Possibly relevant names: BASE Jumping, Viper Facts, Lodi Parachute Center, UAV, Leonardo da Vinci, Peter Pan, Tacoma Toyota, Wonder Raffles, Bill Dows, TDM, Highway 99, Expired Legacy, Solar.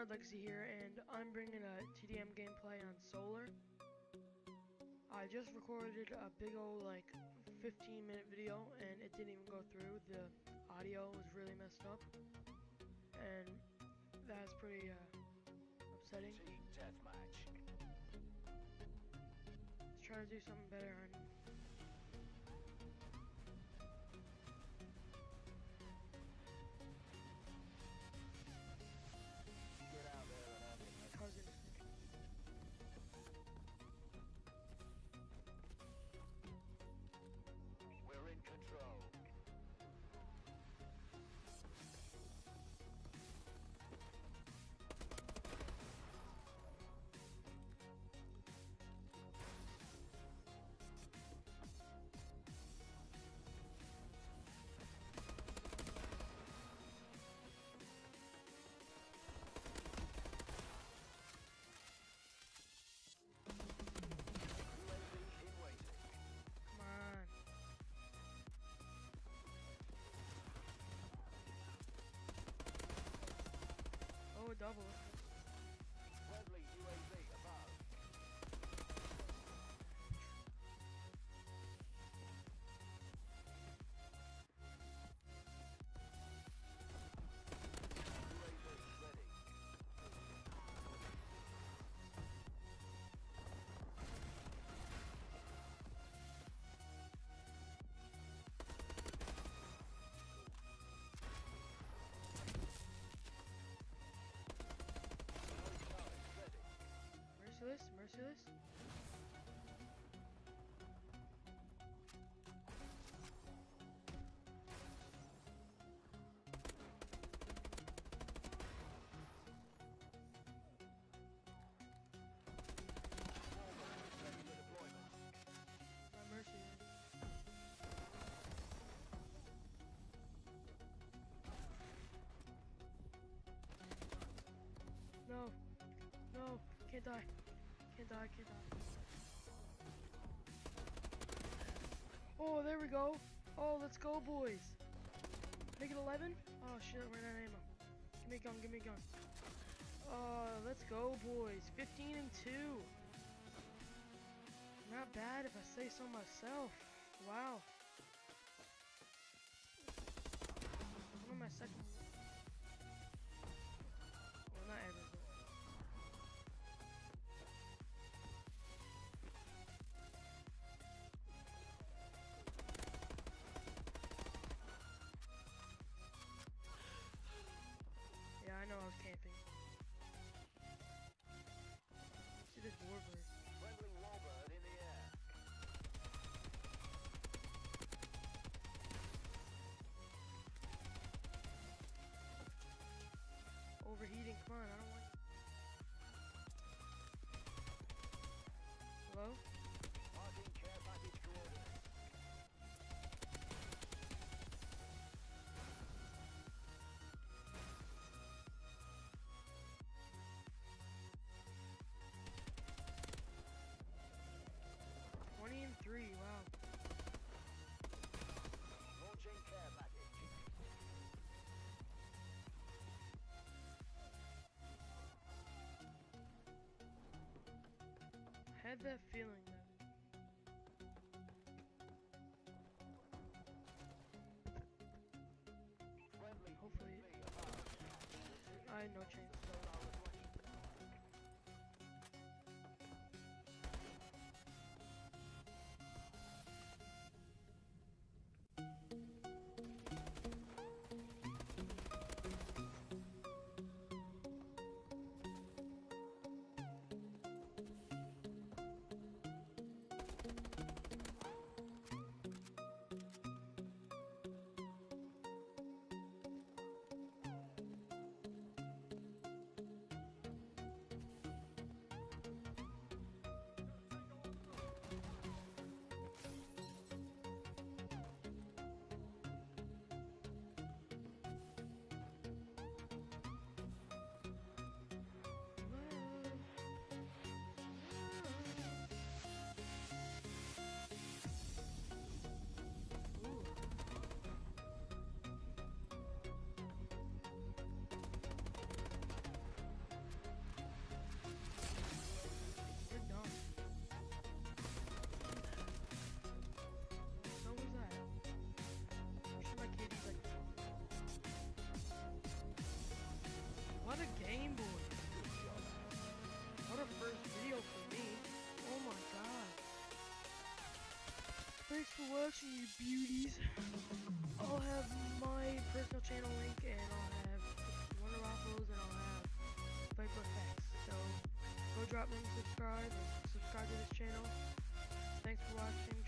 Expired Legacy here, and I'm bringing a TDM gameplay on Solar. I just recorded a big old, like, 15-minute video, and it didn't even go through. The audio was really messed up, and that's pretty upsetting. Team deathmatch. Let's try to do something better on cousin. We're in control. Oh, double. Friendly UAV above. UAV ready. Merciless. No, no, can't die. Can't die. Oh, there we go. Oh, let's go, boys. Make it 11. Oh shit, we're out of ammo. Give me a gun. Let's go, boys. 15-2. Not bad if I say so myself. Wow. One of my seconds. Well, not everyone. Yeah, I know I was camping. See this warbird. Friendly warbird in the air. Overheating, come on, I don't want. Hello? Marking care package coordinates. Three, wow. Launching care package. I had that feeling though. Hopefully, I had no chance. you beauties. I'll have my personal channel link, and I'll have Wonder Raffles, and I'll have Viper Facts. So go drop them, subscribe to this channel. Thanks for watching.